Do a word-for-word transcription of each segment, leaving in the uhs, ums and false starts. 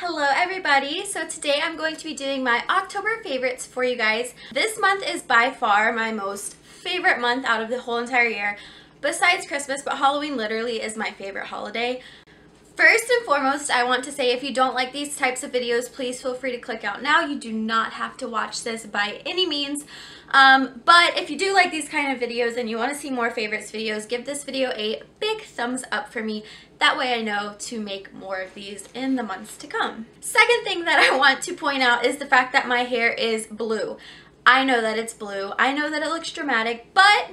Hello everybody, so today I'm going to be doing my October favorites for you guys. This month is by far my most favorite month out of the whole entire year, besides Christmas, but Halloween literally is my favorite holiday. First and foremost, I want to say if you don't like these types of videos, please feel free to click out now. You do not have to watch this by any means. Um, but if you do like these kind of videos and you want to see more favorites videos, give this video a big thumbs up for me. That way I know to make more of these in the months to come. Second thing that I want to point out is the fact that my hair is blue. I know that it's blue. I know that it looks dramatic, but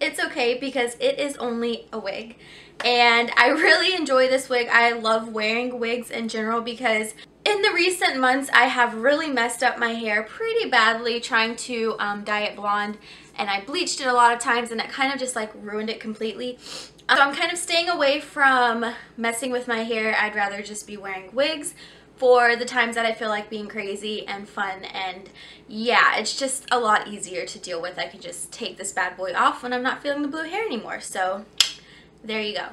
it's okay because it is only a wig. And I really enjoy this wig. I love wearing wigs in general because in the recent months I have really messed up my hair pretty badly trying to um, dye it blonde, and I bleached it a lot of times and it kind of just like ruined it completely. Um, so I'm kind of staying away from messing with my hair. I'd rather just be wearing wigs for the times that I feel like being crazy and fun, and yeah, it's just a lot easier to deal with. I can just take this bad boy off when I'm not feeling the blue hair anymore, so there you go.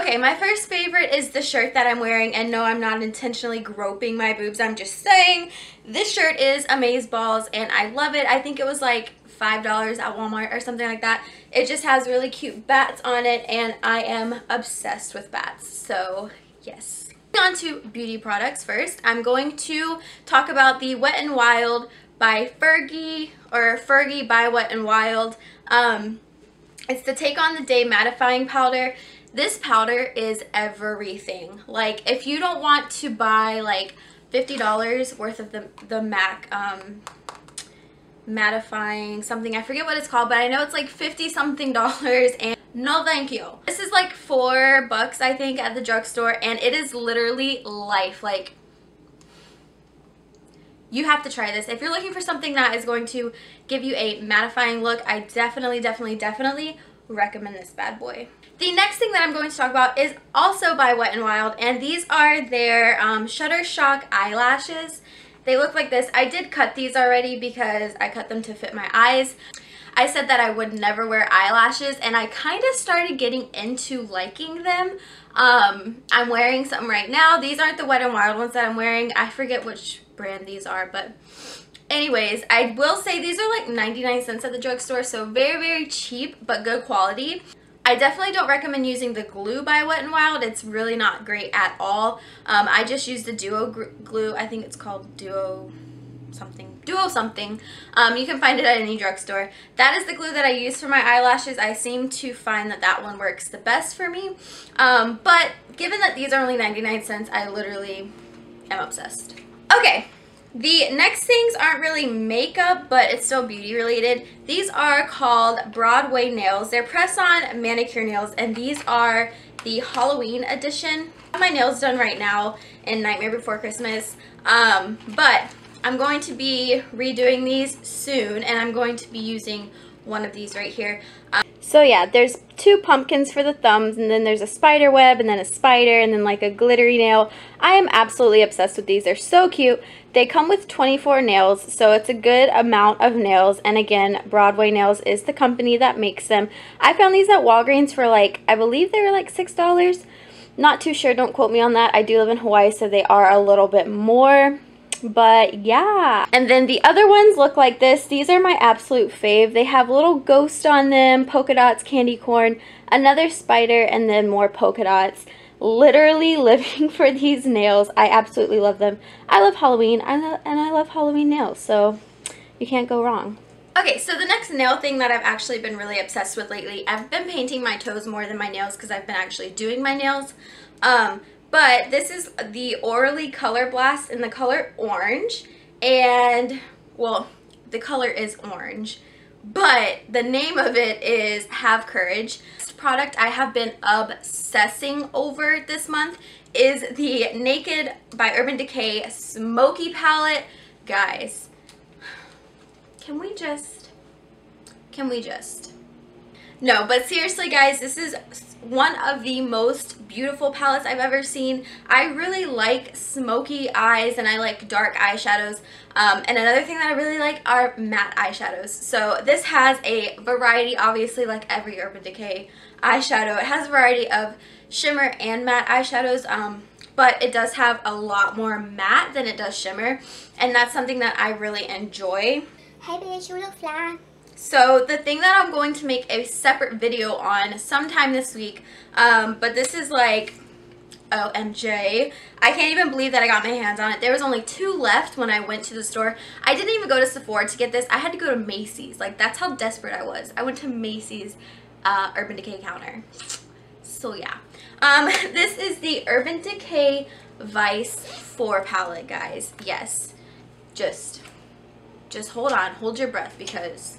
Okay, my first favorite is the shirt that I'm wearing, and no, I'm not intentionally groping my boobs, I'm just saying. This shirt is Amazeballs, and I love it. I think it was like five dollars at Walmart or something like that. It just has really cute bats on it, and I am obsessed with bats, so yes. On to beauty products first. I'm going to talk about the Wet n Wild by Fergie, or Fergie by Wet n Wild. Um, it's the Take on the Day mattifying powder. This powder is everything. Like, if you don't want to buy like fifty dollars worth of the, the MAC um, mattifying something, I forget what it's called, but I know it's like fifty something dollars, and no thank you. This is like four bucks I think at the drugstore, and it is literally life. Like, you have to try this. If you're looking for something that is going to give you a mattifying look, I definitely, definitely, definitely recommend this bad boy. The next thing that I'm going to talk about is also by Wet n Wild, and these are their um, Shutterstock eyelashes. They look like this. I did cut these already because I cut them to fit my eyes. I said that I would never wear eyelashes, and I kind of started getting into liking them. Um, I'm wearing some right now. These aren't the Wet n Wild ones that I'm wearing. I forget which brand these are, but anyways, I will say these are like ninety-nine cents at the drugstore, so very, very cheap, but good quality. I definitely don't recommend using the glue by Wet n Wild. It's really not great at all. Um, I just used the Duo glue. I think it's called Duo something duo something um, you can find it at any drugstore. That is the glue that I use for my eyelashes. I seem to find that that one works the best for me, um, but given that these are only ninety-nine cents, I literally am obsessed. Okay, the next things aren't really makeup, but it's still beauty related. These are called Broadway Nails. They're press-on manicure nails, and these are the Halloween edition. I have my nails done right now in Nightmare Before Christmas, um, but I'm going to be redoing these soon, and I'm going to be using one of these right here. Um, so yeah, there's two pumpkins for the thumbs, and then there's a spider web, and then a spider, and then like a glittery nail. I am absolutely obsessed with these. They're so cute. They come with twenty-four nails, so it's a good amount of nails, and again, Broadway Nails is the company that makes them. I found these at Walgreens for like, I believe they were like six dollars. Not too sure, don't quote me on that. I do live in Hawaii, so they are a little bit more. But yeah, and then the other ones look like this. These are my absolute fave. They have little ghosts on them, polka dots, candy corn, another spider, and then more polka dots. Literally living for these nails. I absolutely love them. I love Halloween, I love, and I love Halloween nails, so you can't go wrong. Okay, so the next nail thing that I've actually been really obsessed with lately, I've been painting my toes more than my nails because I've been actually doing my nails. Um, But this is the Orly Color Blast in the color orange, and, well, the color is orange, but the name of it is Have Courage. This product I have been obsessing over this month is the Naked by Urban Decay Smoky Palette. Guys, can we just, can we just... No, but seriously guys, this is one of the most beautiful palettes I've ever seen. I really like smoky eyes, and I like dark eyeshadows. Um, and another thing that I really like are matte eyeshadows. So this has a variety, obviously like every Urban Decay eyeshadow. It has a variety of shimmer and matte eyeshadows. Um, but it does have a lot more matte than it does shimmer, and that's something that I really enjoy. Hey bitch, you look fly. So the thing that I'm going to make a separate video on sometime this week, um, but this is like, O M G, I can't even believe that I got my hands on it. There was only two left when I went to the store. I didn't even go to Sephora to get this. I had to go to Macy's. Like, that's how desperate I was. I went to Macy's uh, Urban Decay counter. So yeah, um, this is the Urban Decay Vice four palette, guys. Yes, just, just hold on, hold your breath, because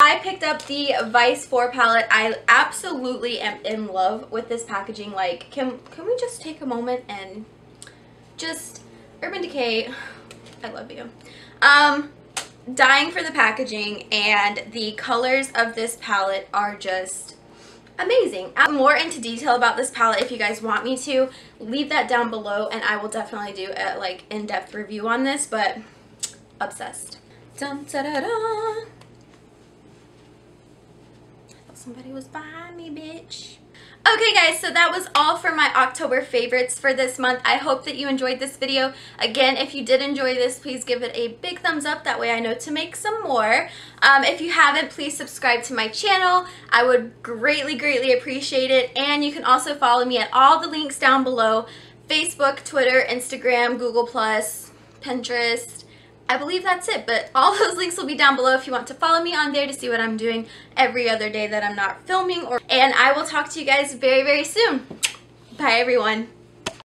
I picked up the Vice four palette. I absolutely am in love with this packaging. Like, can can we just take a moment and just, Urban Decay, I love you. Um, dying for the packaging, and the colors of this palette are just amazing. I'm more into detail about this palette if you guys want me to. Leave that down below, and I will definitely do a like in-depth review on this. But obsessed. Dun, da, da, da. Somebody was behind me, bitch. Okay guys, so that was all for my October favorites for this month. I hope that you enjoyed this video. Again, if you did enjoy this, please give it a big thumbs up. That way I know to make some more. Um, if you haven't, please subscribe to my channel. I would greatly, greatly appreciate it. And you can also follow me at all the links down below. Facebook, Twitter, Instagram, Google plus, Pinterest. I believe that's it, but all those links will be down below if you want to follow me on there to see what I'm doing every other day that I'm not filming. Or, and I will talk to you guys very, very soon. Bye, everyone.